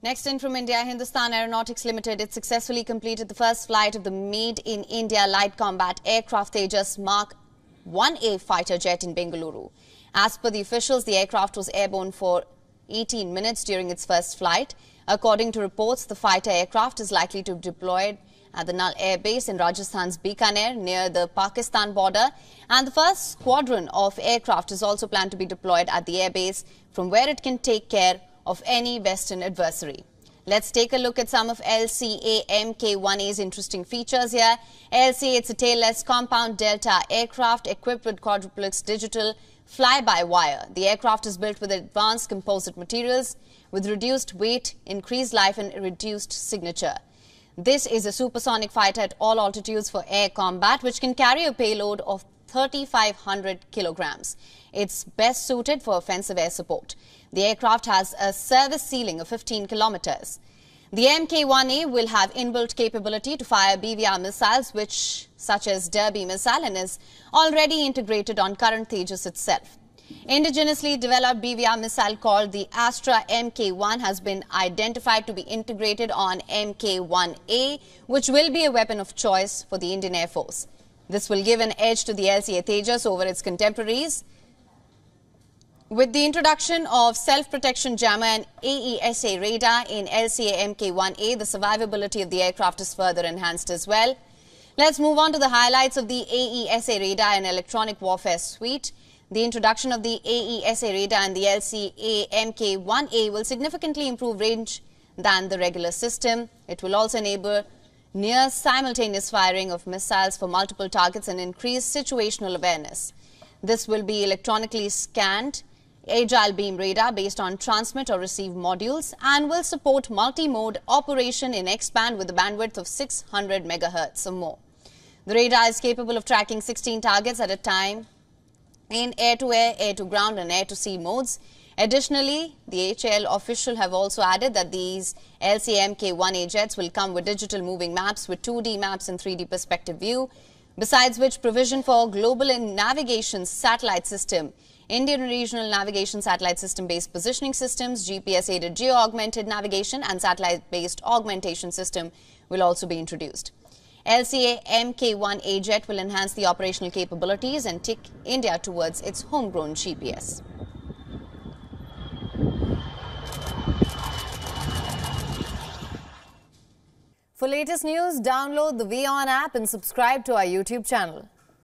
Next in from India, Hindustan Aeronautics Limited. It successfully completed the first flight of the made in India light combat aircraft Tejas Mark 1A fighter jet in Bengaluru. As per the officials, the aircraft was airborne for 18 minutes during its first flight. According to reports, the fighter aircraft is likely to be deployed at the Nal Air Base in Rajasthan's Bikaner near the Pakistan border. And the first squadron of aircraft is also planned to be deployed at the airbase, from where it can take care of any Western adversary. Let's take a look at some of LCA MK-1A's interesting features here. LCA, it's a tailless compound delta aircraft equipped with quadruplex digital fly-by-wire. The aircraft is built with advanced composite materials with reduced weight, increased life and reduced signature. This is a supersonic fighter at all altitudes for air combat, which can carry a payload of 3,500 kilograms. It's best suited for offensive air support. The aircraft has a service ceiling of 15 kilometers. The MK-1A will have inbuilt capability to fire BVR missiles, such as Derby missile, and is already integrated on current Tejas itself. Indigenously developed BVR missile called the Astra MK-1 has been identified to be integrated on MK-1A, which will be a weapon of choice for the Indian Air Force. This will give an edge to the LCA Tejas over its contemporaries. With the introduction of self-protection jammer and AESA radar in LCA MK-1A, the survivability of the aircraft is further enhanced as well. Let's move on to the highlights of the AESA radar and electronic warfare suite. The introduction of the AESA radar in the LCA MK-1A will significantly improve range than the regular system. It will also enable near simultaneous firing of missiles for multiple targets and increased situational awareness. This will be electronically scanned agile beam radar based on transmit or receive modules and will support multi-mode operation in X-band with a bandwidth of 600 megahertz or more. The radar is capable of tracking 16 targets at a time in air-to-air, air-to-ground and air-to-sea modes. Additionally, the HAL official have also added that these LCA MK-1A jets will come with digital moving maps with 2D maps and 3D perspective view, besides which provision for global navigation satellite system, Indian regional navigation satellite system-based positioning systems, GPS-aided geo-augmented navigation and satellite-based augmentation system will also be introduced. LCA MK-1A jet will enhance the operational capabilities and take India towards its homegrown GPS. For latest news, download the WION app and subscribe to our YouTube channel.